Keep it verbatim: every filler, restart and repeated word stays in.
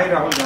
I, Rahul